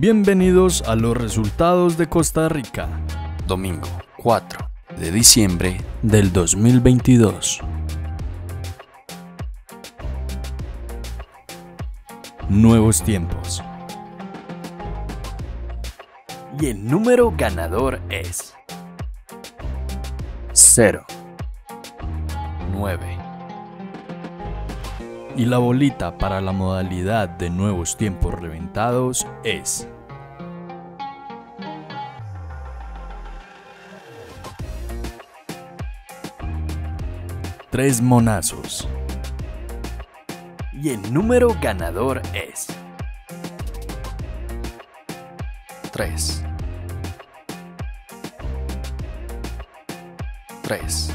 Bienvenidos a los resultados de Costa Rica. Domingo 4 de diciembre del 2022. Nuevos Tiempos. Y el número ganador es 0, 9. Y la bolita para la modalidad de Nuevos Tiempos reventados es 3 monazos. Y el número ganador es 3. 3.